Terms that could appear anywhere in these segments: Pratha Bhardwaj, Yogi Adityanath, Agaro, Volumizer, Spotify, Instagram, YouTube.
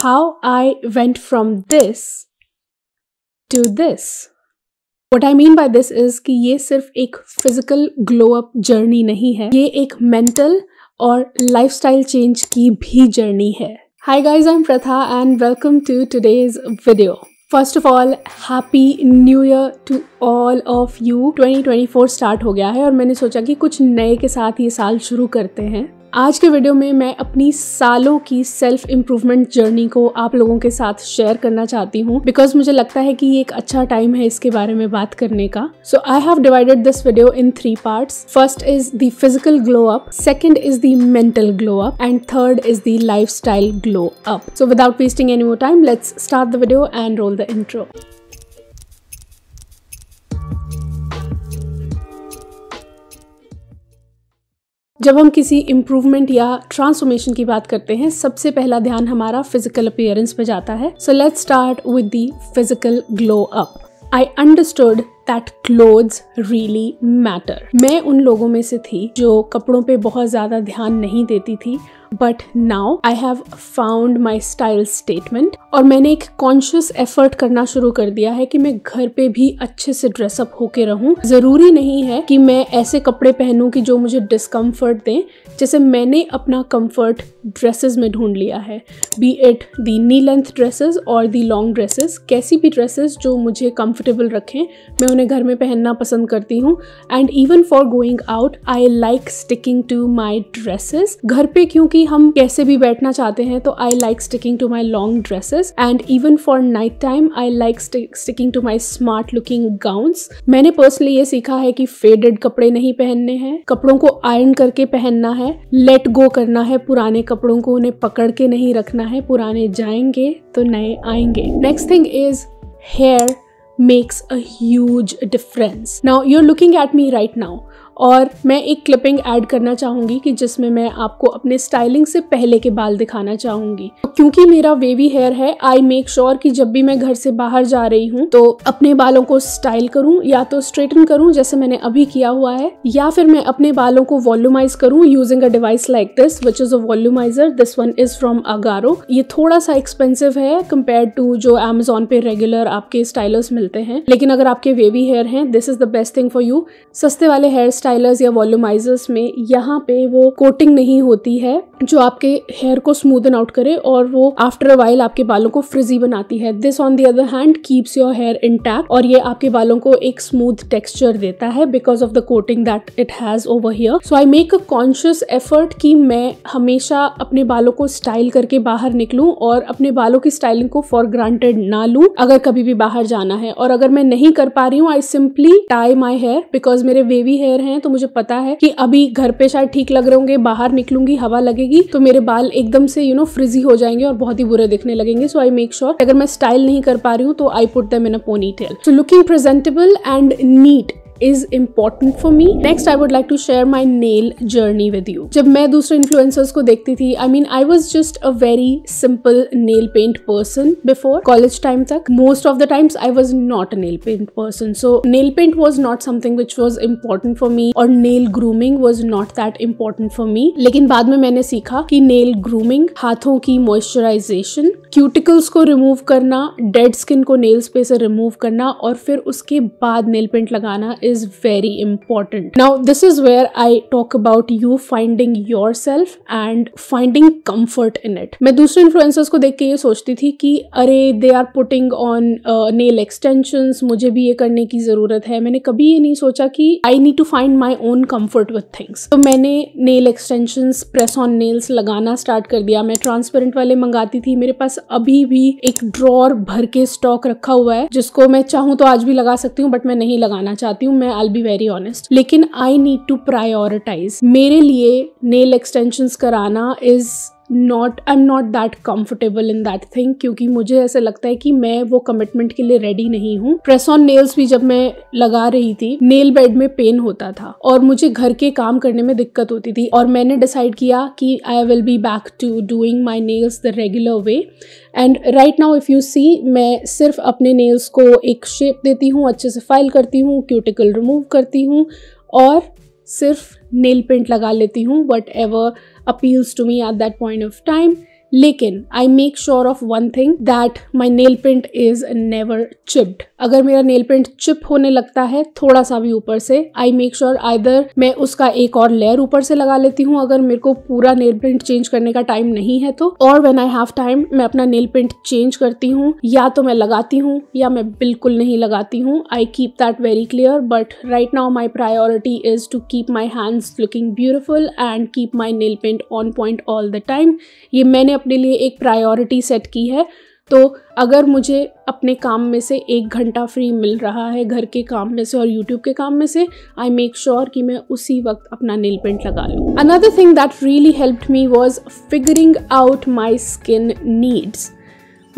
how I went from this to this. What I mean by this is कि ये सिर्फ एक physical glow up journey नहीं है, ये एक mental और lifestyle change की भी journey है. Hi guys, I'm Pratha and welcome to today's video. First of all happy new year to all of you. 2024 start हो गया है और मैंने सोचा कि कुछ नए के साथ ये साल शुरू करते हैं. आज के वीडियो में मैं अपनी सालों की सेल्फ इम्प्रूवमेंट जर्नी को आप लोगों के साथ शेयर करना चाहती हूँ बिकॉज मुझे लगता है कि ये एक अच्छा टाइम है इसके बारे में बात करने का. So I have divided this video in 3 parts. First is the physical glow up, second is the mental glow up and third is the lifestyle glow up. So without wasting any more time let's start the video and roll the intro. जब हम किसी improvement या transformation की बात करते हैं सबसे पहला ध्यान हमारा फिजिकल अपीयरेंस पे जाता है. So let's start with the physical glow up. I understood that clothes really matter. मैं उन लोगों में से थी जो कपड़ों पे बहुत ज़्यादा ध्यान नहीं देती थी, but now I have found my style statement. और मैंने एक कॉन्शियस एफर्ट करना शुरू कर दिया है कि मैं घर पे भी अच्छे से ड्रेसअप होके रहूं. जरूरी नहीं है कि मैं ऐसे कपड़े पहनूं कि जो मुझे डिस्कम्फर्ट दें. जैसे मैंने अपना कम्फर्ट ड्रेसेस में ढूंढ लिया है, be it the knee length dresses और दी लॉन्ग ड्रेसेस. कैसी भी ड्रेसेस जो मुझे कम्फर्टेबल रखें मैं उन्हें घर में पहनना पसंद करती हूँ. And even for going out I like sticking to my dresses. घर पे क्योंकि हम कैसे भी बैठना चाहते हैं तो I like sticking to my long dresses and even for night time I like sticking to my smart looking gowns. मैंने पर्सनली ये सीखा है कि फेडेड कपड़े नहीं पहनने हैं, कपड़ों को आयरन करके पहनना है, लेट गो करना है पुराने कपड़ों को, उन्हें पकड़ के नहीं रखना है. पुराने जाएंगे तो नए आएंगे. Next thing is hair makes a huge difference. Now you are looking at me right now और मैं एक क्लिपिंग ऐड करना चाहूँगी कि जिसमें मैं आपको अपने स्टाइलिंग से पहले के बाल दिखाना चाहूँगी. क्योंकि मेरा वेवी हेयर है आई मेक श्योर कि जब भी मैं घर से बाहर जा रही हूँ तो अपने बालों को स्टाइल करूँ, या तो स्ट्रेटन करूँ जैसे मैंने अभी किया हुआ है, या फिर मैं अपने बालों को वॉल्यूमाइज करूँ using a device like this which is a volumiser. This one is from Agaro. ये थोड़ा सा एक्सपेंसिव है कम्पेयर टू जो अमेजोन पे रेगुलर आपके स्टाइलर्स मिलते हैं, लेकिन अगर आपके वेवी हेयर हैं this is the best thing for you. सस्ते वाले हेयर स्टाइलर्स या वॉल्यूमाइजर्स में यहाँ पे वो कोटिंग नहीं होती है जो आपके हेयर को स्मूदन आउट करे और वो आफ्टर अ वाइल आपके बालों को फ्रिजी बनाती है. This on the other hand keeps your hair intact और ये आपके बालों को एक स्मूथ टेक्सचर देता है because of the coating that it has over here. So I make a conscious effort कि मैं हमेशा अपने बालों को स्टाइल करके बाहर निकलूं और अपने बालों की स्टाइलिंग को फॉर ग्रांटेड ना लूं अगर कभी भी बाहर जाना है. और अगर मैं नहीं कर पा रही हूँ I simply tie my hair because मेरे वेवी हेयर हैं तो मुझे पता है कि अभी घर पे शायद ठीक लग रहे होंगे, बाहर निकलूंगी हवा लगेगी तो मेरे बाल एकदम से यू नो फ्रिजी हो जाएंगे और बहुत ही बुरे दिखने लगेंगे. सो आई मेक श्योर अगर मैं स्टाइल नहीं कर पा रही हूँ तो I put them in a ponytail. So looking presentable and neat is important for me. Next, I would like to share my nail journey with you. जब मैं दूसरे influencers को देखती थी, I mean, I was just a very simple nail paint person before college time तक. Most of the times, I was not a nail paint person. So, nail paint was not something which was important for me, और nail grooming was not that important for me. लेकिन बाद में मैंने सीखा कि nail grooming, हाथों की moisturization, cuticles को remove करना, dead skin को nails पे से remove करना और फिर उसके बाद nail paint लगाना is very important. Now this is where I talk about you finding yourself and finding comfort in it. मैं दूसरे influencers को देख के ये सोचती थी कि अरे they are putting on nail extensions, मुझे भी ये करने की ज़रूरत है. मैंने कभी ये नहीं सोचा कि I need to find my own comfort with things. तो मैंने nail extensions, press on nails लगाना start कर दिया. मैं transparent वाले मंगाती थी. मेरे पास अभी भी एक drawer भर के stock रखा हुआ है जिसको मैं चाहूँ तो आज भी लगा सकती हूँ बट मैं नहीं लगाना चाहती हूँ. मैं I'll be very honest, लेकिन I need to prioritize. मेरे लिए nail extensions कराना is not, I'm not that comfortable in that thing क्योंकि मुझे ऐसा लगता है कि मैं वो कमिटमेंट के लिए रेडी नहीं हूँ. प्रेस ऑन नेल्स भी जब मैं लगा रही थी नेल बेड में पेन होता था और मुझे घर के काम करने में दिक्कत होती थी. और मैंने डिसाइड किया कि I will be back to doing my nails the regular way. And right now if you see मैं सिर्फ अपने नेल्स को एक शेप देती हूँ, अच्छे से फाइल करती हूँ, क्यूटिकल रिमूव करती हूँ और सिर्फ नेल पेंट लगा लेती हूँ. Whatever appeals to me at that point of time. लेकिन I make sure of one thing that my nail paint is never chipped. अगर मेरा नेल पेंट चिप होने लगता है थोड़ा सा भी ऊपर से, आई मेक श्योर आइदर मैं उसका एक और लेयर ऊपर से लगा लेती हूँ अगर मेरे को पूरा नेल पेंट चेंज करने का टाइम नहीं है तो, और व्हेन आई हैव टाइम मैं अपना नेल पेंट चेंज करती हूँ, या तो मैं लगाती हूँ या मैं बिल्कुल नहीं लगाती हूँ। I keep that very clear, but right now my priority is to keep my hands looking beautiful and keep my nail paint on point all the time. ये मैंने अपने लिए एक प्रायोरिटी सेट की है। तो अगर मुझे अपने काम में से एक घंटा फ्री मिल रहा है, घर के काम में से और YouTube के काम में से, आई मेक श्योर कि मैं उसी वक्त अपना नेल पेंट लगा लूँ। Another thing that really helped me was figuring out my skin needs.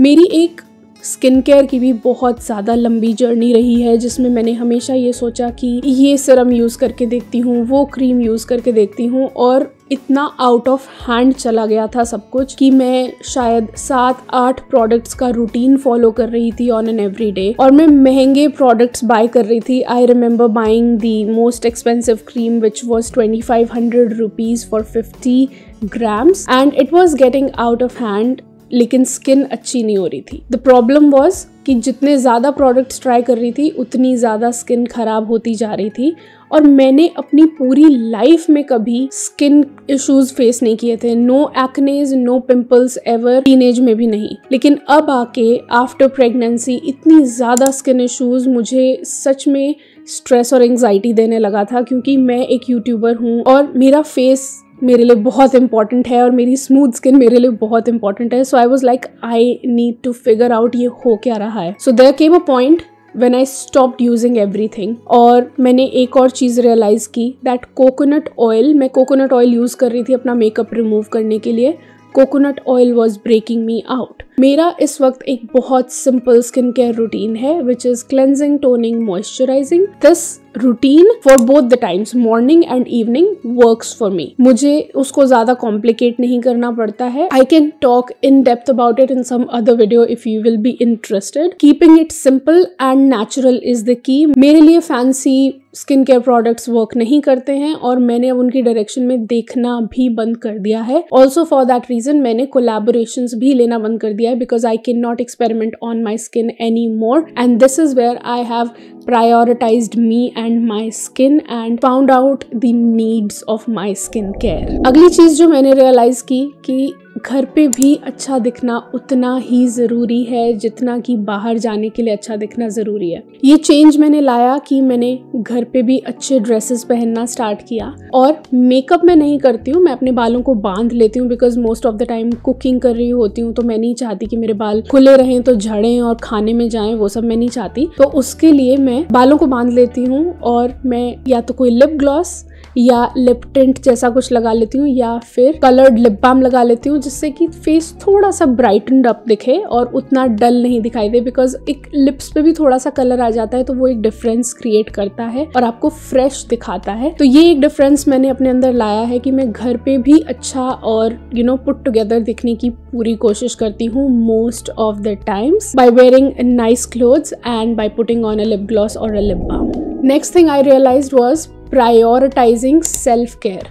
मेरी एक स्किन केयर की भी बहुत ज़्यादा लंबी जर्नी रही है जिसमें मैंने हमेशा ये सोचा कि ये सिरम यूज़ करके देखती हूँ, वो क्रीम यूज़ करके देखती हूँ, और इतना आउट ऑफ हैंड चला गया था सब कुछ कि मैं शायद 7-8 प्रोडक्ट्स का रूटीन फॉलो कर रही थी ऑन एन एवरी डे, और मैं महंगे प्रोडक्ट्स बाय कर रही थी। I remember buying the most expensive cream which was 2500 rupees for 50 grams and it was getting out of hand, लेकिन स्किन अच्छी नहीं हो रही थी। द प्रॉब्लम वॉज कि जितने ज़्यादा प्रोडक्ट्स ट्राई कर रही थी उतनी ज़्यादा स्किन खराब होती जा रही थी, और मैंने अपनी पूरी लाइफ में कभी स्किन इश्यूज फेस नहीं किए थे। No acnes, no pimples ever, teenage में भी नहीं। लेकिन अब आके आफ्टर प्रेगनेंसी इतनी ज़्यादा स्किन इश्यूज मुझे सच में स्ट्रेस और एंग्जाइटी देने लगा था, क्योंकि मैं एक यूट्यूबर हूँ और मेरा फेस मेरे लिए बहुत इंपॉर्टेंट है और मेरी स्मूथ स्किन मेरे लिए बहुत इंपॉर्टेंट है। So I was like I need to figure out ये हो क्या रहा है। So there came a point when I stopped using everything, और मैंने एक और चीज़ रियलाइज़ की दैट कोकोनट ऑयल, मैं कोकोनट ऑयल यूज़ कर रही थी अपना मेकअप रिमूव करने के लिए, coconut oil was breaking me out. मेरा इस वक्त एक बहुत सिंपल स्किन केयर रूटीन है which is cleansing, toning, moisturising. This routine for both the times, morning and evening, works for me. मुझे उसको ज़्यादा कॉम्प्लिकेट नहीं करना पड़ता है। I can talk in depth about it in some other video if you will be interested. Keeping it simple and natural is the key. मेरे लिए fancy skin care products work नहीं करते हैं और मैंने उनकी डायरेक्शन में देखना भी बंद कर दिया है। ऑल्सो फॉर दैट रीजन मैंने कोलैबोरेशंस भी लेना बंद कर दिया है because I can not experiment on my skin any more, and this is where I have prioritised me and my skin and found out the needs of my skin care. अगली चीज़ जो मैंने realize की कि घर पे भी अच्छा दिखना उतना ही ज़रूरी है जितना कि बाहर जाने के लिए अच्छा दिखना ज़रूरी है। ये चेंज मैंने लाया कि मैंने घर पे भी अच्छे ड्रेसेस पहनना स्टार्ट किया, और मेकअप मैं नहीं करती हूँ, मैं अपने बालों को बांध लेती हूँ because most of the time cooking कर रही होती हूँ, तो मैं नहीं चाहती कि मेरे बाल खुले रहें तो झड़ें और खाने में जाएं, वो सब मैं नहीं चाहती। तो उसके लिए मैं बालों को बांध लेती हूँ और मैं या तो कोई लिप ग्लॉस या लिप टिंट जैसा कुछ लगा लेती हूँ या फिर कलर्ड लिप बाम लगा लेती हूँ जिससे कि फेस थोड़ा सा ब्राइटनड अप दिखे और उतना डल नहीं दिखाई दे, बिकॉज एक लिप्स पे भी थोड़ा सा कलर आ जाता है तो वो एक डिफरेंस क्रिएट करता है और आपको फ्रेश दिखाता है। तो ये एक डिफरेंस मैंने अपने अंदर लाया है कि मैं घर पे भी अच्छा और यू नो पुट टुगेदर दिखने की पूरी कोशिश करती हूँ most of the times by wearing nice clothes and by putting on a lip gloss और a lip balm. Next thing I realised was prioritising self care.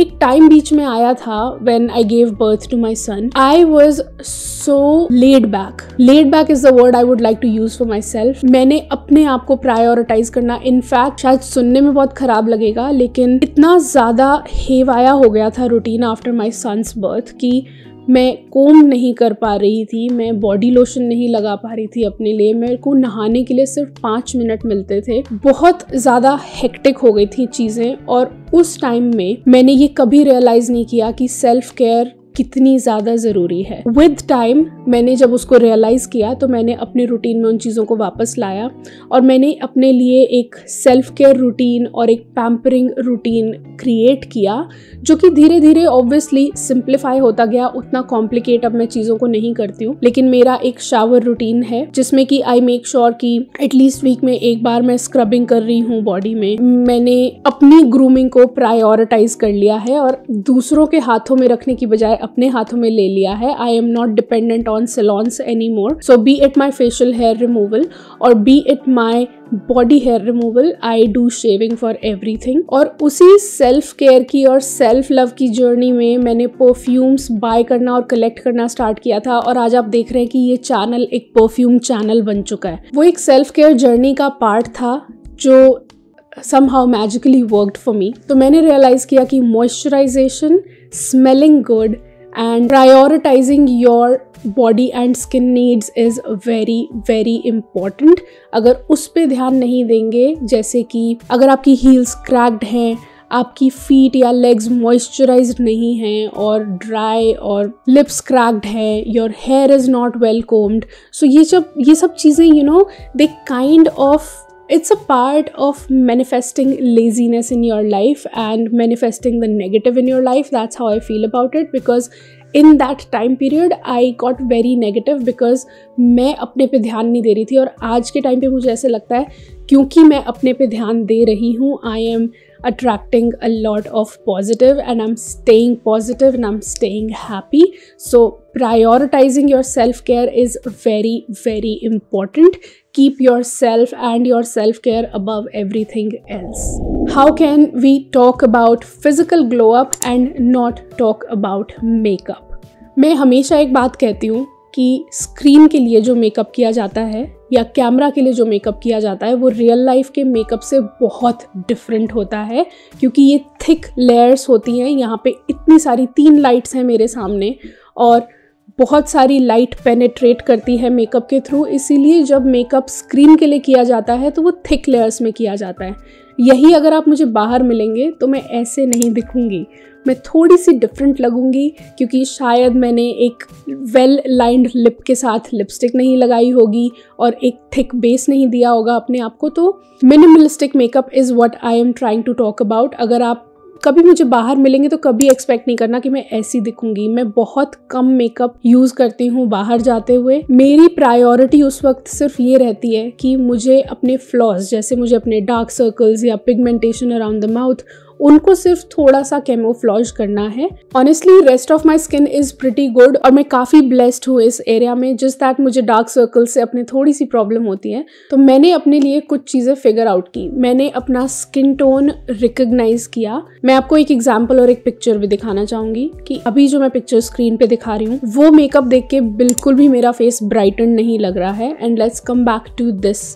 एक टाइम बीच में आया था when I gave birth to my son, I was so laid back. Laid back is the word I would like to use for my self. मैंने अपने आप को prioritise करना, इनफैक्ट शायद सुनने में बहुत खराब लगेगा लेकिन इतना ज़्यादा हेवाया हो गया था routine after my son's birth कि मैं कोम नहीं कर पा रही थी, मैं बॉडी लोशन नहीं लगा पा रही थी अपने लिए, मेरे को नहाने के लिए सिर्फ 5 मिनट मिलते थे। बहुत ज़्यादा हेक्टिक हो गई थी चीज़ें, और उस टाइम में मैंने ये कभी रियलाइज़ नहीं किया कि सेल्फ केयर कितनी ज़्यादा ज़रूरी है। विद टाइम मैंने जब उसको रियलाइज़ किया तो मैंने अपने रूटीन में उन चीज़ों को वापस लाया और मैंने अपने लिए एक सेल्फ केयर रूटीन और एक पैम्परिंग रूटीन क्रिएट किया जो कि धीरे धीरे ऑब्वियसली सिंप्लीफाई होता गया। उतना कॉम्प्लिकेट अब मैं चीज़ों को नहीं करती हूँ, लेकिन मेरा एक शावर रूटीन है जिसमें कि आई मेक श्योर कि एटलीस्ट वीक में एक बार मैं स्क्रबिंग कर रही हूँ बॉडी में। मैंने अपनी ग्रूमिंग को प्रायोरिटाइज कर लिया है और दूसरों के हाथों में रखने की बजाय अपने हाथों में ले लिया है। I am not dependent on salons any more. So be it my facial hair removal और be it my body hair removal, I do shaving for everything. और उसी सेल्फ केयर की और सेल्फ लव की जर्नी में मैंने perfumes bye करना और कलेक्ट करना स्टार्ट किया था और आज आप देख रहे हैं कि ये चैनल एक परफ्यूम चैनल बन चुका है। वो एक सेल्फ केयर जर्नी का पार्ट था जो somehow magically worked for me। तो मैंने realize किया कि moisturization, smelling good and prioritizing your body and skin needs is very very important। अगर उस पर ध्यान नहीं देंगे, जैसे कि अगर आपकी heels cracked हैं, आपकी फीट या लेग्स मॉइस्चराइज्ड नहीं हैं और ड्राई और लिप्स क्रैक्ड है, your hair is not well combed, so ये सब चीज़ें you know they kind of It's a part of manifesting laziness in your life and manifesting the negative in your life. That's how I feel about it because in that time period I got very negative because मैं अपने पे ध्यान नहीं दे रही थी। और आज के टाइम पे मुझे ऐसे लगता है क्योंकि मैं अपने पे ध्यान दे रही हूँ, I am attracting a lot of positive and I'm staying positive and I'm staying happy. So prioritizing your self-care is very very important. Keep yourself and your self-care above everything else. How can we talk about physical glow up and not talk about makeup? मैं हमेशा एक बात कहती हूँ कि screen के लिए जो मेकअप किया जाता है या कैमरा के लिए जो मेकअप किया जाता है वो रियल लाइफ के मेकअप से बहुत डिफरेंट होता है क्योंकि ये थिक लेयर्स होती हैं। यहाँ पे इतनी सारी 3 लाइट्स हैं मेरे सामने और बहुत सारी लाइट पेनिट्रेट करती है मेकअप के थ्रू, इसीलिए जब मेकअप स्क्रीन के लिए किया जाता है तो वो थिक लेयर्स में किया जाता है। यही अगर आप मुझे बाहर मिलेंगे तो मैं ऐसे नहीं दिखूँगी, मैं थोड़ी सी डिफरेंट लगूंगी क्योंकि शायद मैंने एक वेल लाइंड लिप के साथ लिपस्टिक नहीं लगाई होगी और एक थिक बेस नहीं दिया होगा अपने आप को। तो minimalistic makeup is what I am trying to talk about. अगर आप कभी मुझे बाहर मिलेंगे तो कभी एक्सपेक्ट नहीं करना कि मैं ऐसी दिखूंगी। मैं बहुत कम मेकअप यूज़ करती हूँ बाहर जाते हुए। मेरी प्रायोरिटी उस वक्त सिर्फ ये रहती है कि मुझे अपने फ्लॉज, जैसे मुझे अपने डार्क सर्कल्स या पिगमेंटेशन अराउंड द माउथ, उनको सिर्फ थोड़ा सा कैमोफ्लॉज करना है। Honestly rest of my skin is pretty good और मैं काफ़ी ब्लेस्ड हूँ इस एरिया में। जस्ट दैट मुझे डार्क सर्कल से अपने थोड़ी सी प्रॉब्लम होती है। तो मैंने अपने लिए कुछ चीज़ें फिगर आउट की, मैंने अपना स्किन टोन रिकग्नाइज किया। मैं आपको एक एग्जाम्पल और एक पिक्चर भी दिखाना चाहूँगी कि अभी जो मैं पिक्चर स्क्रीन पे दिखा रही हूँ वो मेकअप देख के बिल्कुल भी मेरा फेस ब्राइटन नहीं लग रहा है। And let's come back to this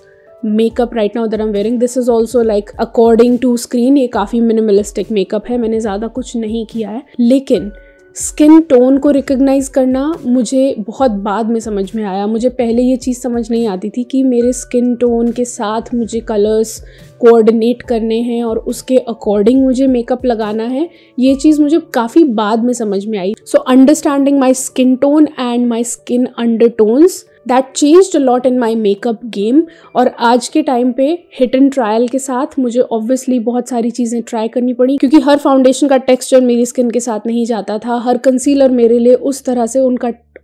makeup right now that I am wearing, this is also like according to screen. ये काफ़ी मिनिमलिस्टिक मेकअप है, मैंने ज़्यादा कुछ नहीं किया है। लेकिन स्किन टोन को रिकग्नाइज़ करना मुझे बहुत बाद में समझ में आया। मुझे पहले ये चीज़ समझ नहीं आती थी कि मेरे स्किन टोन के साथ मुझे कलर्स कोऑर्डिनेट करने हैं और उसके अकॉर्डिंग मुझे मेकअप लगाना है। ये चीज़ मुझे काफ़ी बाद में समझ में आई। So understanding my skin tone and my skin undertones That changed a lot in my makeup game। और आज के टाइम पे हिट एंड ट्रायल के साथ मुझे ऑब्वियसली बहुत सारी चीज़ें ट्राई करनी पड़ी क्योंकि हर फाउंडेशन का टेक्सचर मेरी स्किन के साथ नहीं जाता था। हर कंसीलर मेरे लिए उस तरह से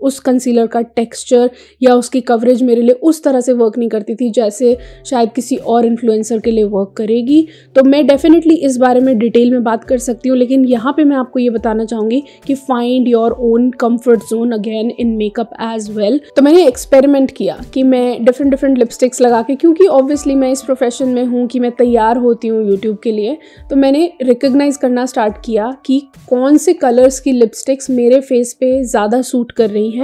उस कंसीलर का टेक्सचर या उसकी कवरेज मेरे लिए उस तरह से वर्क नहीं करती थी जैसे शायद किसी और इन्फ्लुएंसर के लिए वर्क करेगी। तो मैं डेफिनेटली इस बारे में डिटेल में बात कर सकती हूँ, लेकिन यहाँ पे मैं आपको ये बताना चाहूँगी कि find your own comfort zone again in makeup as well. तो मैंने एक्सपेरिमेंट किया कि मैं डिफरेंट लिपस्टिक्स लगा के, क्योंकि ऑब्वियसली मैं इस प्रोफेशन में हूँ कि मैं तैयार होती हूँ यूट्यूब के लिए, तो मैंने रिकग्नाइज़ करना स्टार्ट किया कि कौन से कलर्स की लिपस्टिक्स मेरे फेस पे ज़्यादा सूट कर रही हैं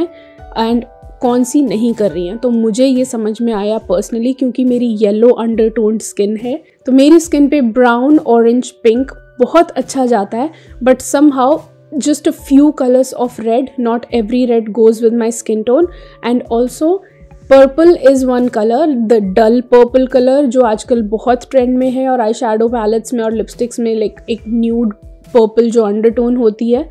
एंड कौन सी नहीं कर रही हैं। तो मुझे ये समझ में आया पर्सनली, क्योंकि मेरी येलो अंडरटोन्ड स्किन है तो मेरी स्किन पे ब्राउन, ऑरेंज, पिंक बहुत अच्छा जाता है, but somehow just a few colours of red, not every red goes with my skin tone. And also purple is one colour, the dull purple colour जो आजकल बहुत ट्रेंड में है और आई शेडो पैलेट्स में और लिपस्टिक्स में like एक न्यूड पर्पल जो अंडरटोन होती है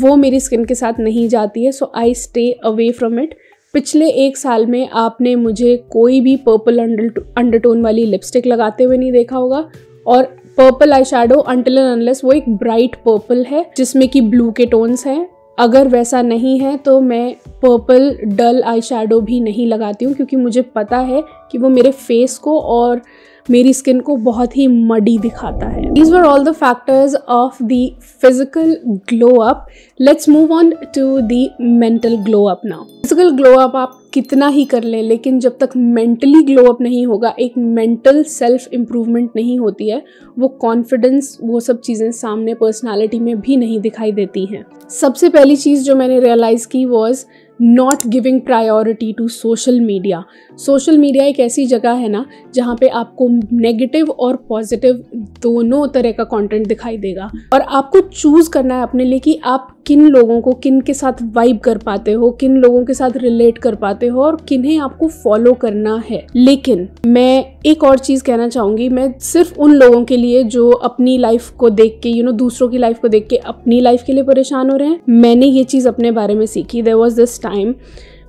वो मेरी स्किन के साथ नहीं जाती है। So I stay away from it. पिछले एक साल में आपने मुझे कोई भी पर्पल अंडरटोन वाली लिपस्टिक लगाते हुए नहीं देखा होगा। और purple eye shadow until and unless वो एक ब्राइट पर्पल है जिसमें कि ब्लू के टोन्स हैं, अगर वैसा नहीं है तो मैं पर्पल डल आई शेडो भी नहीं लगाती हूँ क्योंकि मुझे पता है कि वो मेरे फेस को और मेरी स्किन को बहुत ही मडी दिखाता है। These were all the factors of the physical glow up. Let's move on to the mental glow up now. Physical glow up आप कितना ही कर लें, लेकिन जब तक mentally glow up नहीं होगा, एक mental self improvement नहीं होती है, वो confidence, वो सब चीज़ें सामने personality में भी नहीं दिखाई देती हैं। सबसे पहली चीज़ जो मैंने realize की was Not giving priority to social media. Social media एक ऐसी जगह है ना जहाँ पे आपको negative और positive दोनों तरह का content दिखाई देगा और आपको choose करना है अपने लिए कि आप किन लोगों को किन के साथ vibe कर पाते हो, किन लोगों के साथ relate कर पाते हो और किन्हें आपको follow करना है। लेकिन मैं एक और चीज़ कहना चाहूँगी, मैं सिर्फ उन लोगों के लिए जो अपनी लाइफ को देख के दूसरों की लाइफ को देख के अपनी लाइफ के लिए परेशान हो रहे हैं, मैंने ये चीज़ अपने बारे में सीखी। देयर वाज दिस टाइम,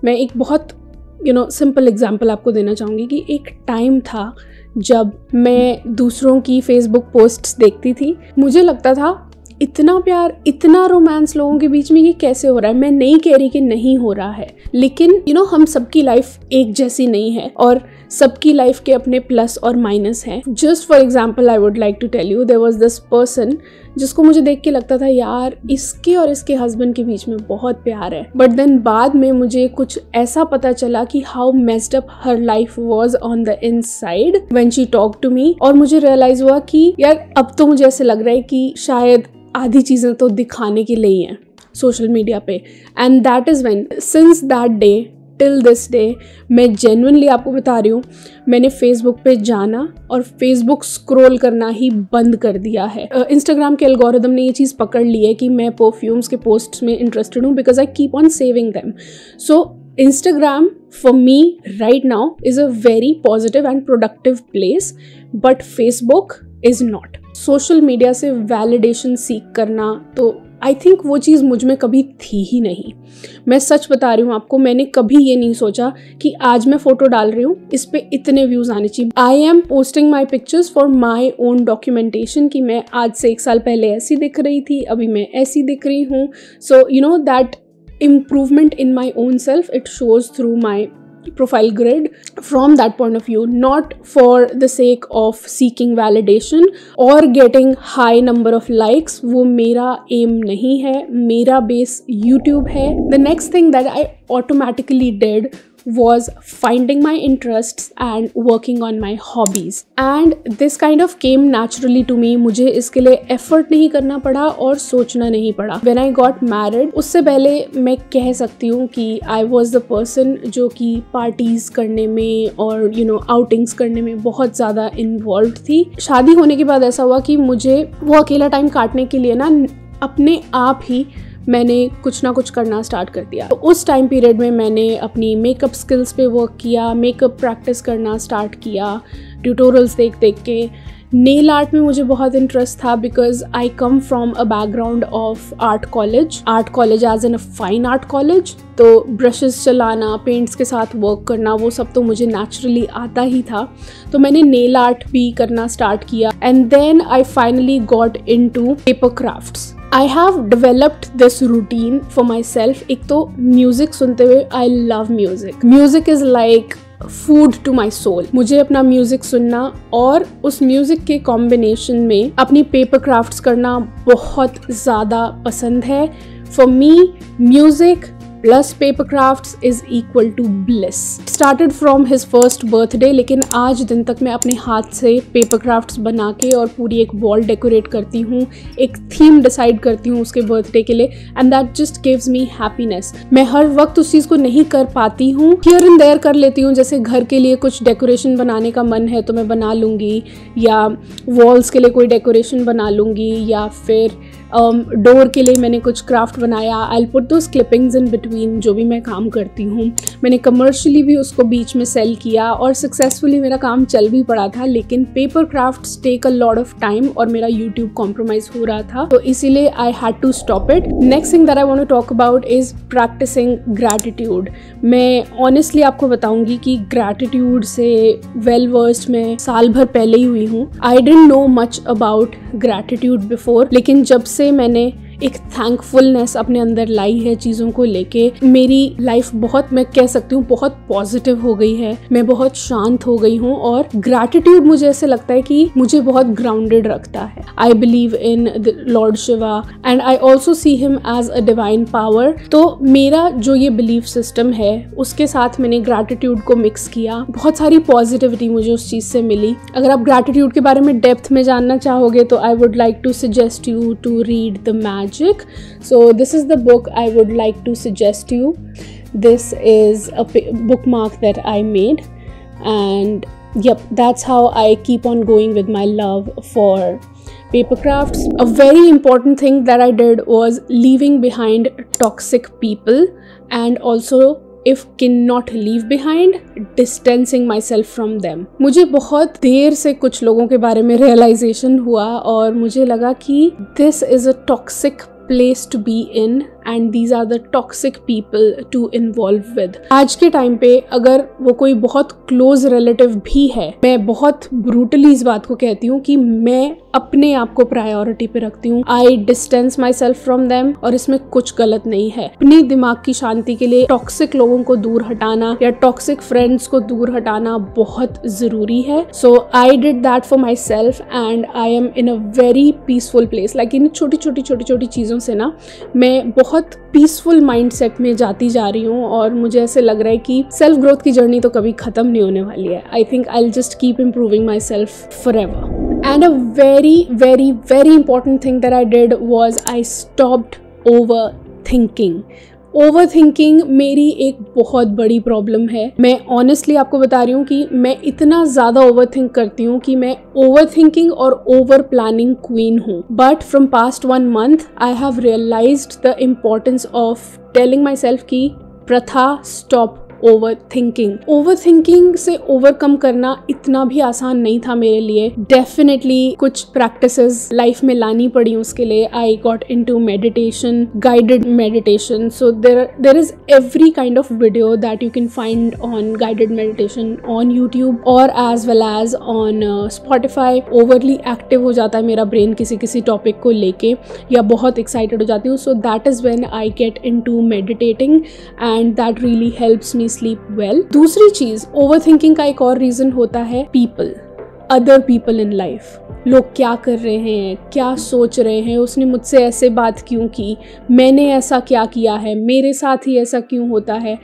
मैं एक बहुत सिंपल एग्जांपल आपको देना चाहूँगी कि एक टाइम था जब मैं दूसरों की फेसबुक पोस्ट्स देखती थी, मुझे लगता था इतना प्यार, इतना रोमांस लोगों के बीच में ये कैसे हो रहा है। मैं नहीं कह रही कि नहीं हो रहा है, लेकिन हम सबकी लाइफ एक जैसी नहीं है और सबकी लाइफ के अपने प्लस और माइनस हैं। Just for example I would like to tell you there was this person जिसको मुझे देख के लगता था यार इसके और इसके हस्बैंड के बीच में बहुत प्यार है, बट देन बाद में मुझे कुछ ऐसा पता चला कि how messed up her life was on the inside when she talk to me, और मुझे रियलाइज हुआ कि यार अब तो मुझे ऐसे लग रहा है कि शायद आधी चीज़ें तो दिखाने के लिए ही हैं सोशल मीडिया पे। And that is when since that day till this day मैं जेन्युइनली आपको बता रही हूँ, मैंने फेसबुक पे जाना और फेसबुक स्क्रॉल करना ही बंद कर दिया है। इंस्टाग्राम के एल्गोरिदम ने ये चीज़ पकड़ ली है कि मैं परफ्यूम्स के पोस्ट्स में इंटरेस्टेड हूँ because I keep on saving them. So Instagram for me right now is a very positive and productive place, but Facebook is not. Social media से validation seek करना तो आई थिंक वो चीज़ मुझ में कभी थी ही नहीं। मैं सच बता रही हूँ आपको, मैंने कभी ये नहीं सोचा कि आज मैं फ़ोटो डाल रही हूँ इस पर इतने व्यूज़ आने चाहिए। I am posting my pictures for my own documentation कि मैं आज से 1 साल पहले ऐसी दिख रही थी, अभी मैं ऐसी दिख रही हूँ। So that improvement in my own self, it shows through my profile grid from that point of view, not for the sake of seeking validation or getting high number of likes. वो मेरा aim नहीं है, मेरा base YouTube है। The next thing that I automatically did was finding my interests and working on my hobbies, and this kind of came naturally to me. मुझे इसके लिए effort नहीं करना पड़ा और सोचना नहीं पड़ा। When I got married, उससे पहले मैं कह सकती हूँ कि I was the person जो कि parties करने में और outings करने में बहुत ज़्यादा involved थी। शादी होने के बाद ऐसा हुआ कि मुझे वो अकेला time काटने के लिए ना अपने आप ही मैंने कुछ ना कुछ करना स्टार्ट कर दिया। तो उस टाइम पीरियड में मैंने अपनी मेकअप स्किल्स पे वर्क किया, मेकअप प्रैक्टिस करना स्टार्ट किया, ट्यूटोरियल्स देख देख के। नेल आर्ट में मुझे बहुत इंटरेस्ट था because I come from a background of art college as an a fine art college. तो ब्रशेस चलाना, पेंट्स के साथ वर्क करना, वो सब तो मुझे नेचुरली आता ही था। तो मैंने नेल आर्ट भी करना स्टार्ट किया and then I finally got into paper crafts. I have developed this routine for myself. एक तो music सुनते हुए, I love music. Music is like food to my soul. मुझे अपना music सुनना और उस music के combination में अपनी paper crafts करना बहुत ज़्यादा पसंद है। For me, music plus paper crafts is equal to bliss. Started from his first birthday, लेकिन आज दिन तक मैं अपने हाथ से paper crafts बना के और पूरी एक wall decorate करती हूँ, एक theme decide करती हूँ उसके birthday के लिए, and that just gives me happiness. मैं हर वक्त उस चीज़ को नहीं कर पाती हूँ, here and there कर लेती हूँ। जैसे घर के लिए कुछ decoration बनाने का मन है तो मैं बना लूँगी, या walls के लिए कोई decoration बना लूँगी, या फिर डोर के लिए मैंने कुछ क्राफ्ट बनाया। I put those clippings in between जो भी मैं काम करती हूँ। मैंने कमर्शियली भी उसको बीच में सेल किया और सक्सेसफुली मेरा काम चल भी पड़ा था, लेकिन paper crafts take a lot of time और मेरा यूट्यूब कॉम्प्रोमाइज़ हो रहा था, तो इसीलिए I had to stop it. Next thing that I want to talk about is practising gratitude. मैं ऑनेस्टली आपको बताऊँगी कि ग्रैटिट्यूड से वेल वर्स्ड मैं साल भर पहले ही हुई हूँ। I didn't know much about gratitude before, लेकिन जब मैंने एक थैंकफुलनेस अपने अंदर लाई है चीज़ों को लेके। मेरी लाइफ बहुत, मैं कह सकती हूँ, बहुत पॉजिटिव हो गई है, मैं बहुत शांत हो गई हूँ और ग्रैटिट्यूड मुझे ऐसे लगता है कि मुझे बहुत ग्राउंडेड रखता है। I believe in the lord Shiva and I also see him as a divine power. तो मेरा जो ये बिलीफ सिस्टम है उसके साथ मैंने ग्रैटिट्यूड को मिक्स किया, बहुत सारी पॉजिटिविटी मुझे उस चीज़ से मिली। अगर आप ग्रैटिट्यूड के बारे में डेप्थ में जानना चाहोगे तो I would like to suggest you to read the magic. So this is the book I would like to suggest you. This is a bookmark that I made and yep, that's how I keep on going with my love for paper crafts. A very important thing that I did was leaving behind toxic people and also if cannot leave behind, distancing myself from them. मुझे बहुत देर से कुछ लोगों के बारे में realization हुआ और मुझे लगा कि this is a toxic place to be in and these are the toxic people to involve with. आज के टाइम पे अगर वो कोई बहुत क्लोज रिलेटिव भी है, मैं बहुत ब्रूटली इस बात को कहती हूँ कि मैं अपने आप को प्रायोरिटी पे रखती हूँ। I distance myself from them और इसमें कुछ गलत नहीं है। अपने दिमाग की शांति के लिए टॉक्सिक लोगों को दूर हटाना या टॉक्सिक फ्रेंड्स को दूर हटाना बहुत जरूरी है। So I did that for my self and I am in a very peaceful place. Like इन छोटी छोटी चीज़ों से ना मैं बहुत पीसफुल माइंडसेट में जाती जा रही हूँ और मुझे ऐसे लग रहा है कि सेल्फ ग्रोथ की जर्नी तो कभी खत्म नहीं होने वाली है। I think I will just keep improving myself forever. And a very very very important thing that I did was I stopped overthinking. Overthinking मेरी एक बहुत बड़ी प्रॉब्लम है। मैं ऑनेस्टली आपको बता रही हूँ कि मैं इतना ज़्यादा ओवरथिंक करती हूँ कि मैं ओवरथिंकिंग और ओवर प्लानिंग क्वीन हूँ। But from past 1 month I have realised the importance of telling myself कि प्रथा स्टॉप ओवरथिंकिंग। ओवरथिंकिंग से ओवरकम करना इतना भी आसान नहीं था मेरे लिए। डेफिनेटली कुछ प्रैक्टिसेस लाइफ में लानी पड़ी उसके लिए। I got into meditation, guided meditation. So there is every kind of video that you can find on guided meditation on YouTube और as well as on Spotify. Overly active हो जाता है मेरा ब्रेन किसी किसी टॉपिक को लेके या बहुत एक्साइटेड हो जाती हूँ। So that is when I get into meditating and that really helps me sleep well. दूसरी चीज ओवरथिंकिंग का एक और रीजन होता है people, other people in life. लोग क्या कर रहे हैं, क्या सोच रहे हैं, उसने मुझसे ऐसे बात क्यों की, मैंने ऐसा क्या किया है, मेरे साथ ही ऐसा क्यों होता है।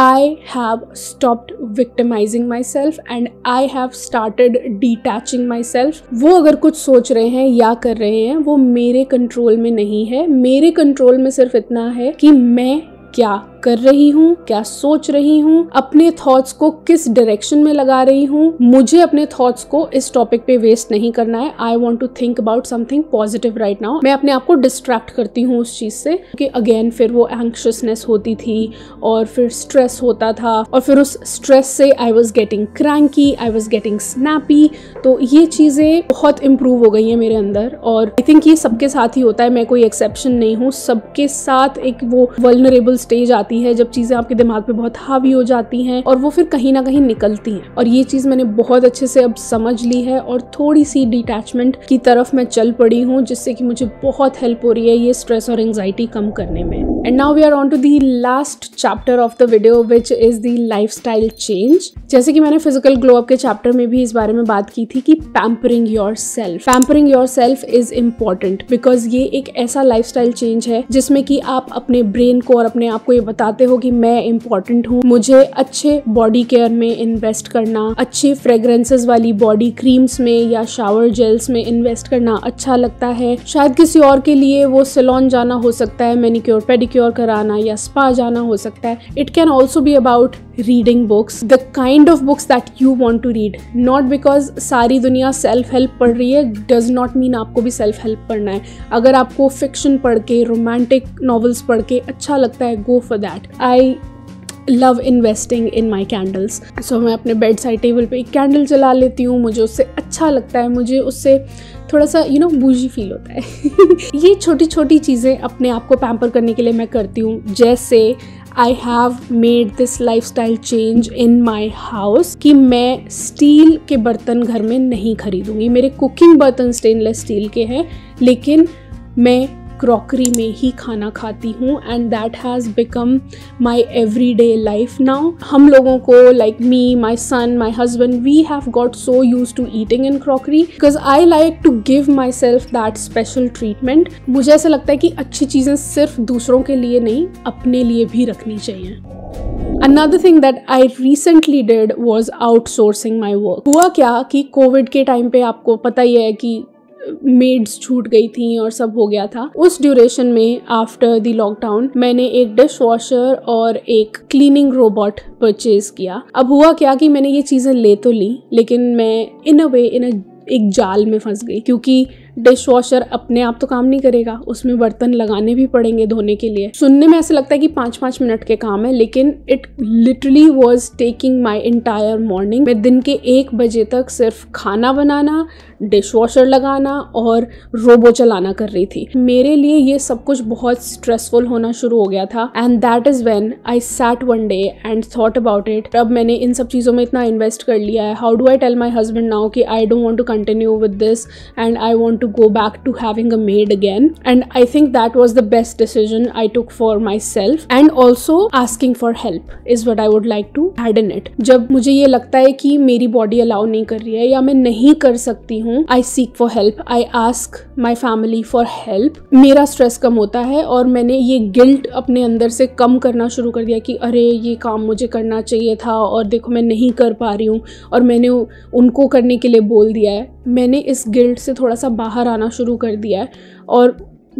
I have stopped victimizing myself and I have started detaching myself. वो अगर कुछ सोच रहे हैं या कर रहे हैं वो मेरे कंट्रोल में नहीं है। मेरे कंट्रोल में सिर्फ इतना है कि मैं क्या कर रही हूँ, क्या सोच रही हूँ, अपने थॉट्स को किस डायरेक्शन में लगा रही हूँ। मुझे अपने थॉट्स को इस टॉपिक पे वेस्ट नहीं करना है। I want to think about something positive right now. मैं अपने आप को डिस्ट्रैक्ट करती हूँ उस चीज़ से कि अगेन फिर वो एंक्शसनेस होती थी और फिर स्ट्रेस होता था और फिर उस स्ट्रेस से I was getting cranky, I was getting snappy. तो ये चीज़ें बहुत इम्प्रूव हो गई हैं मेरे अंदर और आई थिंक ये सबके साथ ही होता है, मैं कोई एक्सेप्शन नहीं हूँ। सबके साथ एक वो वल्नरेबल स्टेज आती है जब चीजें आपके दिमाग पे बहुत हावी हो जाती हैं और वो फिर कहीं ना कहीं निकलती हैं। और ये चीज मैंने बहुत अच्छे से अब समझ ली है और थोड़ी सी डिटैचमेंट की तरफ मैं चल पड़ी हूँ जिससे कि मुझे बहुत हेल्प हो रही है ये स्ट्रेस और एंजाइटी कम करने में। And now we are on to the last chapter of the video which is the lifestyle change. जैसे कि मैंने फिजिकल ग्लो अप के चैप्टर में भी इस बारे में बात की थी कि pampering yourself, pampering yourself is important because ये एक ऐसा लाइफस्टाइल चेंज है जिसमें कि आप अपने ब्रेन को और अपने आप को बताते हो कि मैं इंपॉर्टेंट हूँ। मुझे अच्छे बॉडी केयर में इन्वेस्ट करना, अच्छे फ्रेग्रेंसेस वाली बॉडी क्रीम्स में या शावर जेल्स में इन्वेस्ट करना अच्छा लगता है। शायद किसी और के लिए वो सैलून जाना हो सकता है, मैनिक्योर पेडिक्योर कराना या स्पा जाना हो सकता है। It can also be about reading books, the kind of books that you want to read. Not because सारी दुनिया सेल्फ हेल्प पढ़ रही है डज नॉट मीन आपको भी सेल्फ हेल्प पढ़ना है। अगर आपको फिक्शन पढ़ के, रोमांटिक नॉवेल्स पढ़ के अच्छा लगता है, गो for that. I love investing in my candles. So मैं अपने बेड साइड टेबल पर एक कैंडल जला लेती हूँ, मुझे उससे अच्छा लगता है, मुझे उससे थोड़ा सा बूजी फील होता है। ये छोटी छोटी चीज़ें अपने आप को पैम्पर करने के लिए मैं करती हूँ। जैसे I have made this lifestyle change in my house कि मैं स्टील के बर्तन घर में नहीं खरीदूँगी। मेरे कुकिंग बर्तन स्टेनलेस स्टील के हैं लेकिन मैं क्रॉकरी में ही खाना खाती हूँ and that has become my everyday life now. हम लोगों को like me, my son, my husband, we have got so use to eating in crockery because I like to give myself that special treatment. मुझे ऐसा लगता है कि अच्छी चीज़ें सिर्फ दूसरों के लिए नहीं, अपने लिए भी रखनी चाहिए। Another thing that I recently did was outsourcing my work. हुआ क्या कि कोविड के टाइम पे आपको पता ही है कि मेड्स छूट गई थी और सब हो गया था। उस ड्यूरेशन में आफ्टर द लॉकडाउन मैंने एक डिश वॉशर और एक क्लीनिंग रोबोट परचेज किया। अब हुआ क्या कि मैंने ये चीज़ें ले तो ली, लेकिन मैं एक जाल में फंस गई क्योंकि डिश वॉशर अपने आप तो काम नहीं करेगा, उसमें बर्तन लगाने भी पड़ेंगे धोने के लिए। सुनने में ऐसा लगता है कि 5-5 मिनट के काम है, लेकिन it literally was taking my entire morning. मैं दिन के 1 बजे तक सिर्फ खाना बनाना, डिश वॉशर लगाना और रोबो चलाना कर रही थी। मेरे लिए ये सब कुछ बहुत स्ट्रेसफुल होना शुरू हो गया था and that is when I sat one day and thought about it. अब मैंने इन सब चीज़ों में इतना इन्वेस्ट कर लिया है, how do I tell my husband now कि I don't want to continue with this and I want to go back to having a maid again, and I think that was the best decision I took for myself, and also asking for help is what I would like to add in it. जब मुझे ये लगता है कि मेरी body allow नहीं कर रही है या मैं नहीं कर सकती हूँ, I seek for help, I ask my family for help. मेरा स्ट्रेस कम होता है और मैंने ये गिल्ट अपने अंदर से कम करना शुरू कर दिया कि अरे ये काम मुझे करना चाहिए था और देखो मैं नहीं कर पा रही हूँ और मैंने उनको करने के लिए बोल दिया है। मैंने इस गिल्ट से थोड़ा सा बाहर आना शुरू कर दिया है और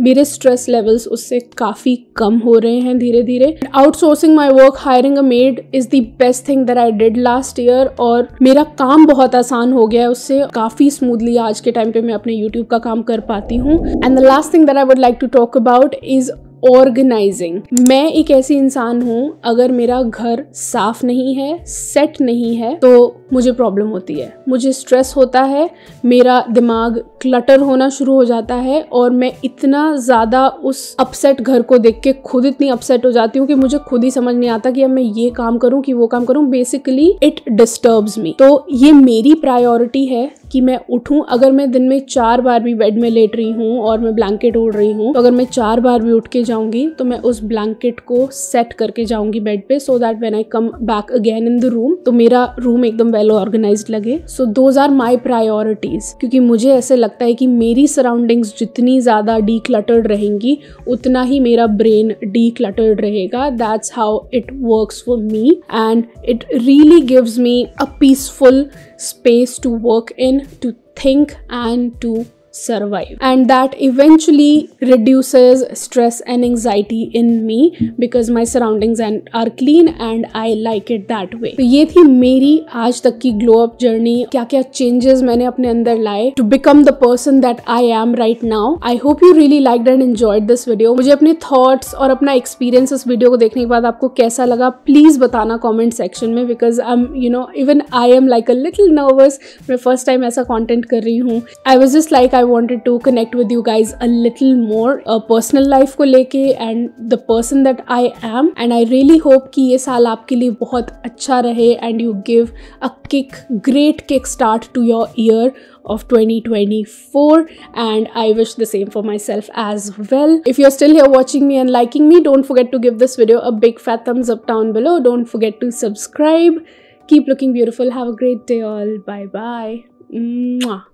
मेरे स्ट्रेस लेवल्स उससे काफ़ी कम हो रहे हैं धीरे धीरे। Outsourcing my work, hiring a maid is the best thing that I did last year और मेरा काम बहुत आसान हो गया है उससे। काफ़ी स्मूथली आज के टाइम पे मैं अपने यूट्यूब का काम कर पाती हूँ। And the last thing that I would like to talk about is organising. मैं एक ऐसी इंसान हूँ, अगर मेरा घर साफ नहीं है, सेट नहीं है तो मुझे प्रॉब्लम होती है, मुझे स्ट्रेस होता है, मेरा दिमाग क्लटर होना शुरू हो जाता है और मैं इतना ज़्यादा उस अपसेट घर को देख के खुद इतनी अपसेट हो जाती हूँ कि मुझे खुद ही समझ नहीं आता कि अब मैं ये काम करूँ कि वो काम करूँ। Basically it disturbs me. तो ये मेरी प्रायोरिटी है कि मैं उठूँ। अगर मैं दिन में 4 बार भी बेड में लेट रही हूँ और मैं ब्लैंकेट ओढ़ रही हूँ, तो अगर मैं 4 बार भी उठ के जाऊँगी तो मैं उस ब्लैंकेट को सेट करके जाऊँगी बेड पे, so that when I come back again in the room तो मेरा रूम एकदम वेल ऑर्गेनाइज्ड लगे। So those are my priorities, क्योंकि मुझे ऐसे लगता है कि मेरी सराउंडिंग्स जितनी ज़्यादा डीक्लटर्ड रहेंगी उतना ही मेरा ब्रेन डीक्लटर्ड रहेगा। That's how it works for me and it really gives me a peaceful space to work in, to think and to survive, and that eventually reduces stress and anxiety in me because my surroundings and are clean and I like it that way. तो ये थी मेरी आज तक की glow up journey, क्या क्या changes मैंने अपने अंदर लाए to become the person that I am right now. I hope you really liked and enjoyed this video. मुझे अपने thoughts और अपना experience इस video को देखने के बाद आपको कैसा लगा please बताना comment section में because I'm even I am like a little nervous. मैं first time ऐसा content कर रही हूँ. I was just like I wanted to connect with you guys a little more personal life को लेके and the person that I am, and I really hope कि ये साल आपके लिए बहुत अच्छा रहे and you give a great kick start to your year of 2024, and I wish the same for myself as well. If you're still here watching me and liking me, don't forget to give this video a big fat thumbs up down below. Don't forget to subscribe. Keep looking beautiful. Have a great day all. Bye bye. Mwah.